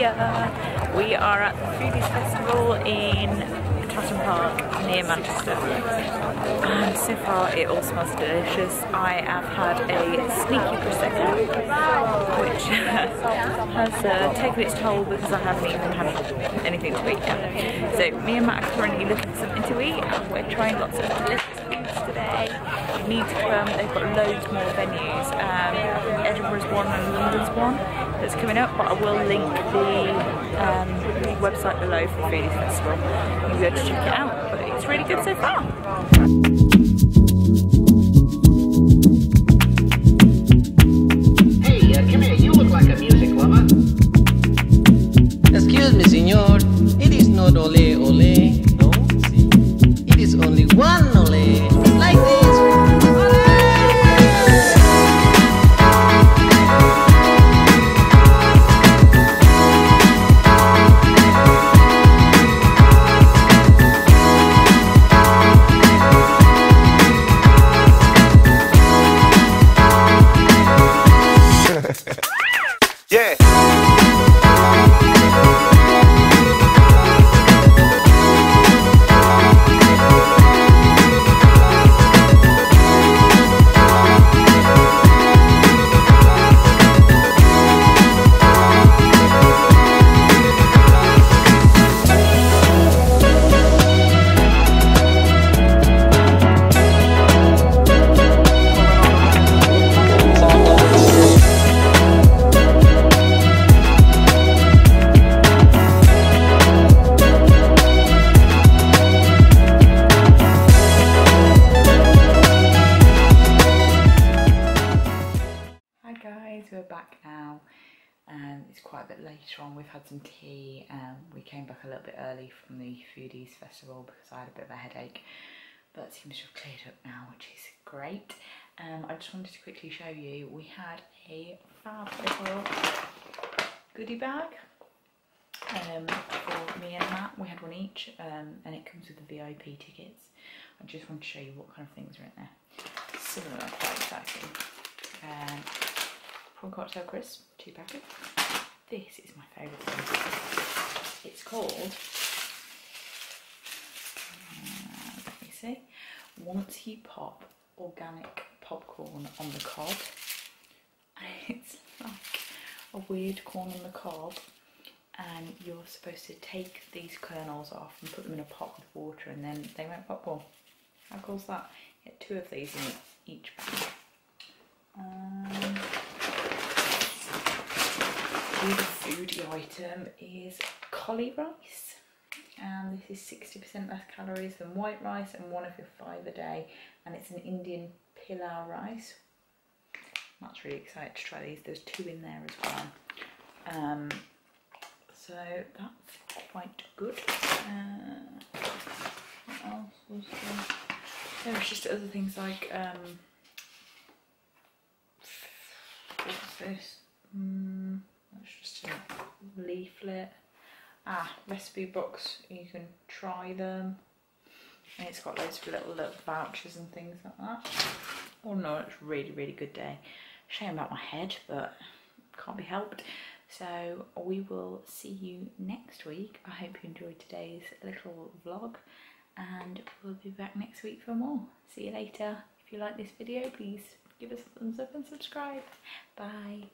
Hiya! We are at the Foodies Festival in Chatton Park near Manchester, and so far it all smells delicious. I have had a sneaky prosecco which has taken its toll because I haven't even had anything to eat yet. So me and Matt are currently looking for something to eat, and we're trying lots of delicious things today. You need to come, they've got loads more venues. Edinburgh's one and London's one that's coming up, but I will link the website below for the Foodies Festival. You can go to check it out, but it's really good so far. It's quite a bit later on. We've had some tea. We came back a little bit early from the Foodies Festival because I had a bit of a headache, but it seems to have cleared up now, which is great. I just wanted to quickly show you, we had a fab little goodie bag for me and Matt. We had one each, and it comes with the VIP tickets. I just want to show you what kind of things are in there. Some of them are quite exciting. Prawn cocktail crisp, 2 packets. This is my favourite thing. It's called, let me see, Wonky Pop Organic Popcorn on the Cob. It's like a weird corn on the cob, and you're supposed to take these kernels off and put them in a pot with water, and then they make popcorn. How cool's that? Get 2 of these in each bag. The foodie item is collie rice, and this is 60% less calories than white rice and 1 of your 5 a day, and it's an Indian pilau rice. That's really excited to try these. There's 2 in there as well, so that's quite good. What else was there? There's just other things like what's this? That's just a leaflet. Recipe books, you can try them. And it's got loads of little vouchers and things like that. Oh no, it's really, really good day. Shame about my head, but can't be helped. So we will see you next week. I hope you enjoyed today's little vlog, and we'll be back next week for more. See you later. If you like this video, please give us a thumbs up and subscribe. Bye.